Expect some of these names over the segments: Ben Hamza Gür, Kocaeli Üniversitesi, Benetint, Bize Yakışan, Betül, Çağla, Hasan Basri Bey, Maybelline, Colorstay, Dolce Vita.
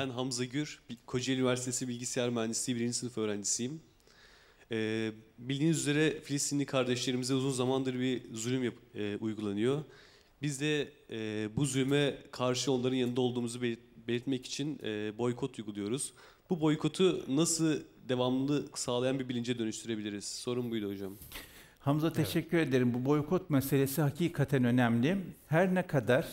Ben Hamza Gür, Kocaeli Üniversitesi Bilgisayar Mühendisliği 1. sınıf öğrencisiyim. Bildiğiniz üzere Filistinli kardeşlerimize uzun zamandır bir zulüm uygulanıyor. Biz de bu zulme karşı onların yanında olduğumuzu belirtmek için boykot uyguluyoruz. Bu boykotu nasıl devamlı sağlayan bir bilince dönüştürebiliriz? Sorun buydu hocam. Hamza, teşekkür ederim. Bu boykot meselesi hakikaten önemli. Her ne kadar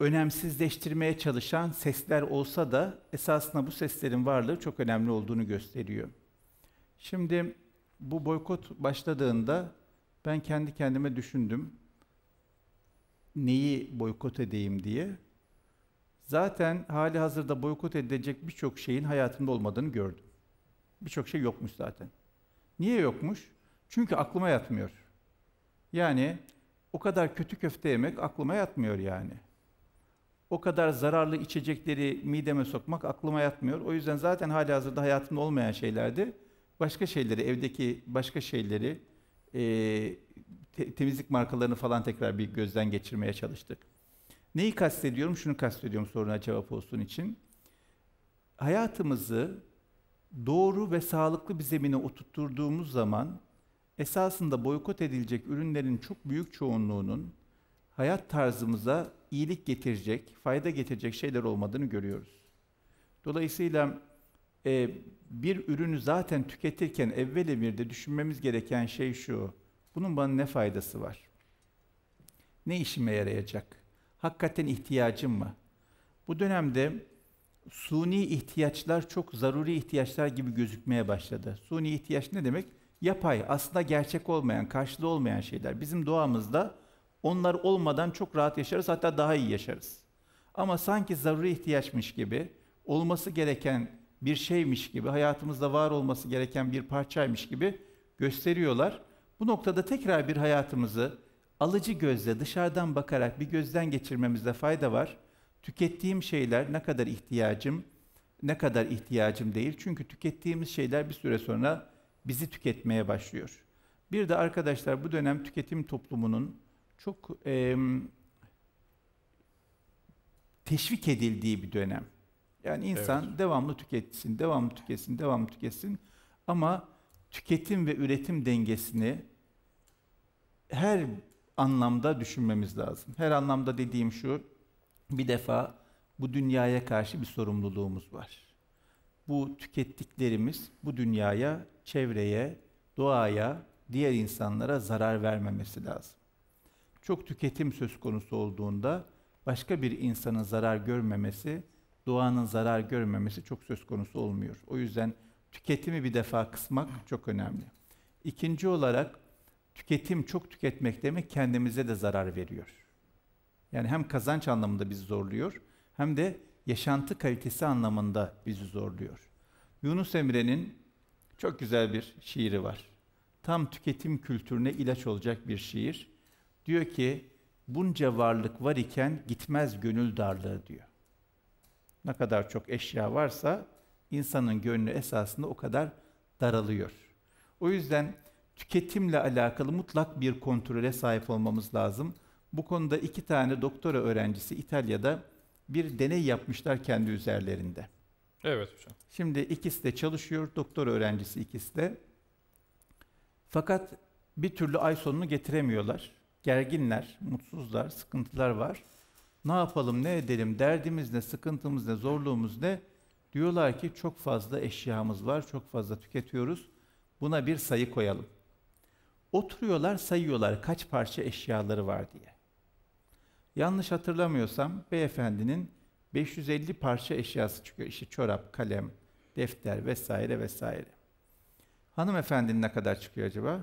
önemsizleştirmeye çalışan sesler olsa da esasında bu seslerin varlığı çok önemli olduğunu gösteriyor. Şimdi bu boykot başladığında ben kendi kendime düşündüm. Neyi boykot edeyim diye. Zaten hali hazırda boykot edilecek birçok şeyin hayatımda olmadığını gördüm. Birçok şey yokmuş zaten. Niye yokmuş? Çünkü aklıma yatmıyor. Yani o kadar kötü köfte yemek aklıma yatmıyor yani. O kadar zararlı içecekleri mideme sokmak aklıma yatmıyor. O yüzden zaten hali hazırda hayatımda olmayan şeylerdi. Başka şeyleri, evdeki başka şeyleri, temizlik markalarını falan tekrar bir gözden geçirmeye çalıştık. Neyi kastediyorum? Şunu kastediyorum soruna cevap olsun için. Hayatımızı doğru ve sağlıklı bir zemine oturtturduğumuz zaman esasında boykot edilecek ürünlerin çok büyük çoğunluğunun hayat tarzımıza iyilik getirecek, fayda getirecek şeyler olmadığını görüyoruz. Dolayısıyla bir ürünü zaten tüketirken evvel emirde düşünmemiz gereken şey şu: bunun bana ne faydası var? Ne işime yarayacak? Hakikaten ihtiyacım mı? Bu dönemde suni ihtiyaçlar çok zaruri ihtiyaçlar gibi gözükmeye başladı. Suni ihtiyaç ne demek? Yapay, aslında gerçek olmayan, karşılığı olmayan şeyler. Bizim doğamızda onlar olmadan çok rahat yaşarız, hatta daha iyi yaşarız. Ama sanki zaruri ihtiyaçmış gibi, olması gereken bir şeymiş gibi, hayatımızda var olması gereken bir parçaymış gibi gösteriyorlar. Bu noktada tekrar bir hayatımızı alıcı gözle, dışarıdan bakarak bir gözden geçirmemizde fayda var. Tükettiğim şeyler ne kadar ihtiyacım, ne kadar ihtiyacım değil. Çünkü tükettiğimiz şeyler bir süre sonra bizi tüketmeye başlıyor. Bir de arkadaşlar bu dönem tüketim toplumunun çok teşvik edildiği bir dönem. Yani insan devamlı tüketsin, devamlı tüketsin, devamlı tüketsin. Ama tüketim ve üretim dengesini her anlamda düşünmemiz lazım. Her anlamda dediğim şu: bir defa bu dünyaya karşı bir sorumluluğumuz var. Bu tükettiklerimiz bu dünyaya, çevreye, doğaya, diğer insanlara zarar vermemesi lazım. Çok tüketim söz konusu olduğunda başka bir insanın zarar görmemesi, doğanın zarar görmemesi çok söz konusu olmuyor. O yüzden tüketimi bir defa kısmak çok önemli. İkinci olarak tüketim, çok tüketmek demek kendimize de zarar veriyor. Yani hem kazanç anlamında bizi zorluyor, hem de yaşantı kalitesi anlamında bizi zorluyor. Yunus Emre'nin çok güzel bir şiiri var. Tam tüketim kültürüne ilaç olacak bir şiir. Diyor ki, bunca varlık var iken gitmez gönül darlığı diyor. Ne kadar çok eşya varsa insanın gönlü esasında o kadar daralıyor. O yüzden tüketimle alakalı mutlak bir kontrole sahip olmamız lazım. Bu konuda 2 tane doktora öğrencisi İtalya'da bir deney yapmışlar kendi üzerlerinde. Evet hocam. Şimdi ikisi de çalışıyor, doktora öğrencisi ikisi de. Fakat bir türlü ay sonunu getiremiyorlar. Gerginler, mutsuzlar, sıkıntılar var. Ne yapalım, ne edelim, derdimiz ne, sıkıntımız ne, zorluğumuz ne? Diyorlar ki çok fazla eşyamız var, çok fazla tüketiyoruz. Buna bir sayı koyalım. Oturuyorlar, sayıyorlar kaç parça eşyaları var diye. Yanlış hatırlamıyorsam beyefendinin 550 parça eşyası çıkıyor. İşte çorap, kalem, defter vesaire vesaire. Hanımefendinin ne kadar çıkıyor acaba?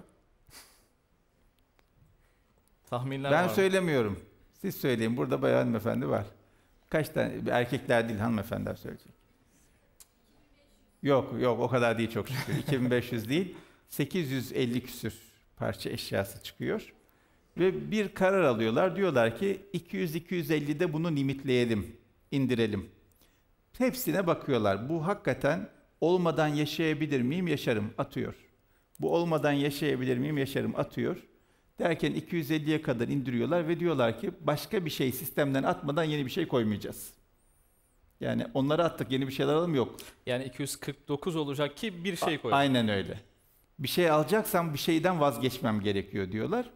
Tahminler ben var. Ben söylemiyorum. Siz söyleyin. Burada bayağı hanımefendi var. Kaç tane? Erkekler değil, hanımefendiler söyleyecek. Yok, yok o kadar değil çok şükür. 2500 değil. 850 küsür parça eşyası çıkıyor. Ve bir karar alıyorlar. Diyorlar ki 200-250'de bunu limitleyelim, indirelim. Hepsine bakıyorlar. Bu hakikaten olmadan yaşayabilir miyim? Yaşarım. Atıyor. Bu olmadan yaşayabilir miyim? Yaşarım. Atıyor. Derken 250'ye kadar indiriyorlar ve diyorlar ki başka bir şey sistemden atmadan yeni bir şey koymayacağız. Yani onları attık, yeni bir şeyler alalım, yok. Yani 249 olacak ki bir şey koyalım. Aynen öyle. Bir şey alacaksam bir şeyden vazgeçmem gerekiyor diyorlar.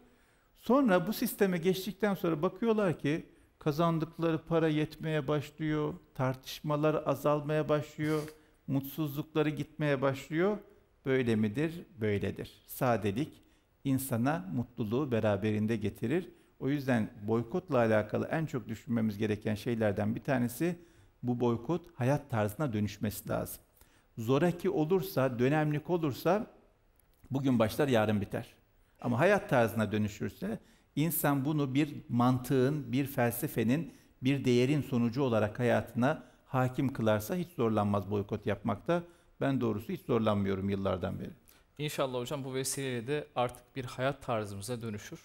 Sonra bu sisteme geçtikten sonra bakıyorlar ki kazandıkları para yetmeye başlıyor, tartışmalar azalmaya başlıyor, mutsuzlukları gitmeye başlıyor. Böyle midir? Böyledir. Sadelik insana mutluluğu beraberinde getirir. O yüzden boykotla alakalı en çok düşünmemiz gereken şeylerden bir tanesi, bu boykot hayat tarzına dönüşmesi lazım. Zoraki olursa, dönemlik olursa bugün başlar, yarın biter. Ama hayat tarzına dönüşürse, insan bunu bir mantığın, bir felsefenin, bir değerin sonucu olarak hayatına hakim kılarsa hiç zorlanmaz boykot yapmakta. Ben doğrusu hiç zorlanmıyorum yıllardan beri. İnşallah hocam bu vesileyle de artık bir hayat tarzımıza dönüşür.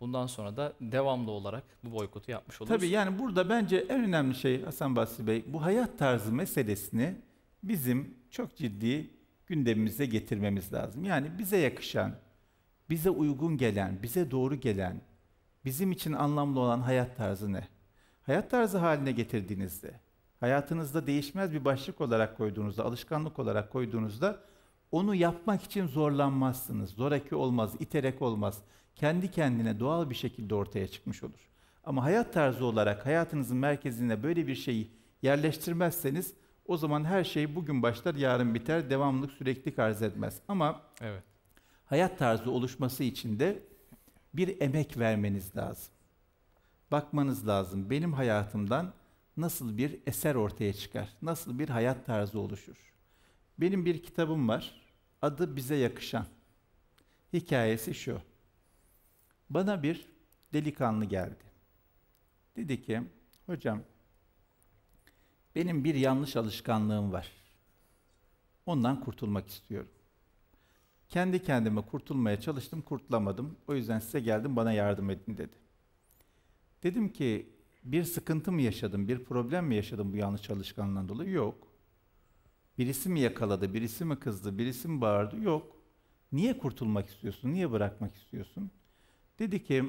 Bundan sonra da devamlı olarak bu boykotu yapmış oluruz. Tabii, yani burada bence en önemli şey Hasan Basri Bey, bu hayat tarzı meselesini bizim çok ciddi gündemimize getirmemiz lazım. Yani bize yakışan, bize uygun gelen, bize doğru gelen, bizim için anlamlı olan hayat tarzı ne? Hayat tarzı haline getirdiğinizde, hayatınızda değişmez bir başlık olarak koyduğunuzda, alışkanlık olarak koyduğunuzda onu yapmak için zorlanmazsınız. Zoraki olmaz, iterek olmaz. Kendi kendine doğal bir şekilde ortaya çıkmış olur. Ama hayat tarzı olarak hayatınızın merkezine böyle bir şeyi yerleştirmezseniz o zaman her şey bugün başlar, yarın biter, devamlılık, süreklilik arz etmez. Ama evet, hayat tarzı oluşması için de bir emek vermeniz lazım. Bakmanız lazım, benim hayatımdan nasıl bir eser ortaya çıkar, nasıl bir hayat tarzı oluşur. Benim bir kitabım var, adı Bize Yakışan. Hikayesi şu: bana bir delikanlı geldi. Dedi ki, hocam benim bir yanlış alışkanlığım var. Ondan kurtulmak istiyorum. Kendi kendime kurtulmaya çalıştım, kurtulamadım. O yüzden size geldim, bana yardım edin dedi. Dedim ki, bir sıkıntı mı yaşadım, bir problem mi yaşadım bu yanlış alışkanlığından dolayı? Yok. Birisi mi yakaladı, birisi mi kızdı, birisi mi bağırdı? Yok. Niye kurtulmak istiyorsun, niye bırakmak istiyorsun? Dedi ki,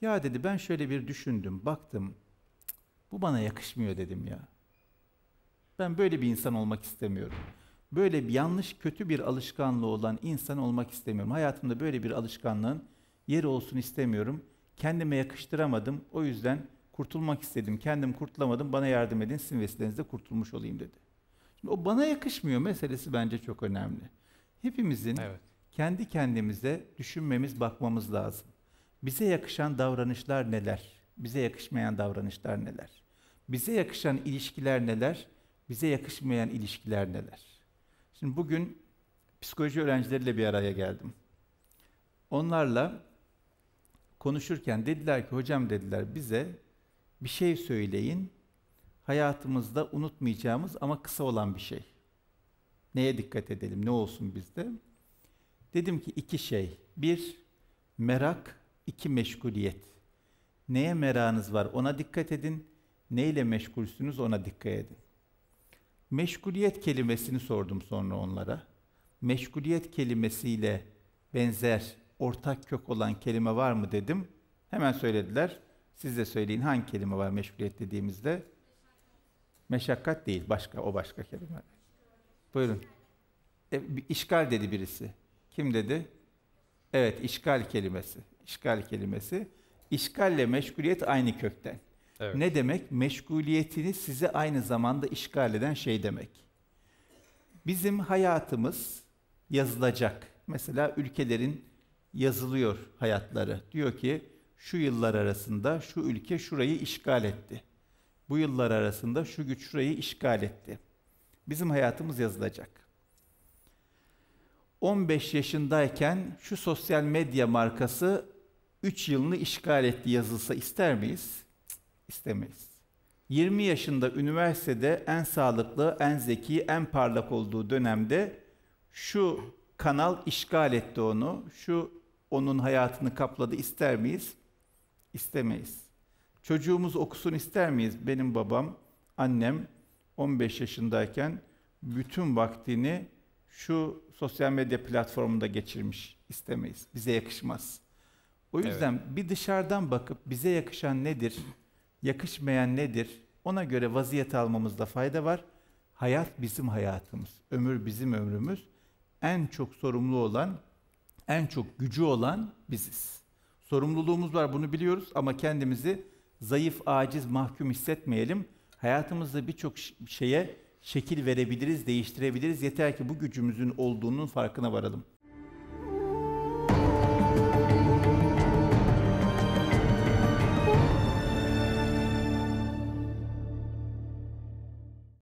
ya dedi, ben şöyle bir düşündüm, baktım, bu bana yakışmıyor dedim ya. Ben böyle bir insan olmak istemiyorum. Böyle bir yanlış, kötü bir alışkanlığı olan insan olmak istemiyorum. Hayatımda böyle bir alışkanlığın yeri olsun istemiyorum. Kendime yakıştıramadım, o yüzden kurtulmak istedim. Kendim kurtulamadım, bana yardım edin, sizin vesilenizle kurtulmuş olayım dedi. Şimdi o bana yakışmıyor meselesi bence çok önemli. Hepimizin, evet, kendi kendimize düşünmemiz, bakmamız lazım. Bize yakışan davranışlar neler? Bize yakışmayan davranışlar neler? Bize yakışan ilişkiler neler? Bize yakışmayan ilişkiler neler? Şimdi bugün psikoloji öğrencileriyle bir araya geldim. Onlarla konuşurken dediler ki, hocam dediler, bize bir şey söyleyin, hayatımızda unutmayacağımız ama kısa olan bir şey. Neye dikkat edelim, ne olsun bizde? Dedim ki iki şey. Bir, merak, iki meşguliyet. Neye merakınız var ona dikkat edin, neyle meşgulsünüz ona dikkat edin. Meşguliyet kelimesini sordum sonra onlara. Meşguliyet kelimesiyle benzer, ortak kök olan kelime var mı dedim. Hemen söylediler. Siz de söyleyin, hangi kelime var meşguliyet dediğimizde? Meşakkat değil, başka, o başka kelime. Buyurun. İşgal dedi birisi. Kim dedi? Evet, işgal kelimesi. İşgal kelimesi. İşgalle meşguliyet aynı kökten. Evet. Ne demek? Meşguliyetini size aynı zamanda işgal eden şey demek. Bizim hayatımız yazılacak. Mesela ülkelerin yazılıyor hayatları. Diyor ki, şu yıllar arasında şu ülke şurayı işgal etti. Bu yıllar arasında şu güç şurayı işgal etti. Bizim hayatımız yazılacak. 15 yaşındayken şu sosyal medya markası 3 yılını işgal etti yazılsa ister miyiz? İstemeyiz. 20 yaşında üniversitede en sağlıklı, en zeki, en parlak olduğu dönemde şu kanal işgal etti onu, şu onun hayatını kapladı ister miyiz? İstemeyiz. Çocuğumuz okusun ister miyiz? Benim babam, annem 15 yaşındayken bütün vaktini şu sosyal medya platformunda geçirmiş. İstemeyiz. Bize yakışmaz. O yüzden, evet, bir dışarıdan bakıp bize yakışan nedir, yakışmayan nedir, Ona göre vaziyet almamızda fayda var. Hayat bizim hayatımız, ömür bizim ömrümüz. En çok sorumlu olan, en çok gücü olan biziz. Sorumluluğumuz var, bunu biliyoruz ama kendimizi zayıf, aciz, mahkum hissetmeyelim. Hayatımızda birçok şeye şekil verebiliriz, değiştirebiliriz. Yeter ki bu gücümüzün olduğunun farkına varalım.